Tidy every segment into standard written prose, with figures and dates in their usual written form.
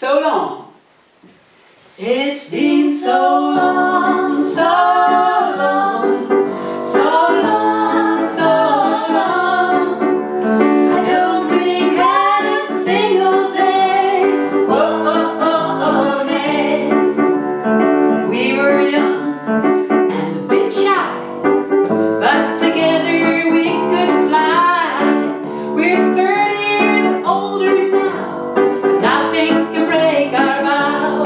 so long. It's been so long, so long, so long, so long. I don't regret a single day. Oh, oh, oh, oh, nay. We were young and a bit shy, but together we could fly. We're 30 years older now, but nothing can break our minds.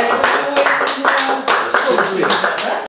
No.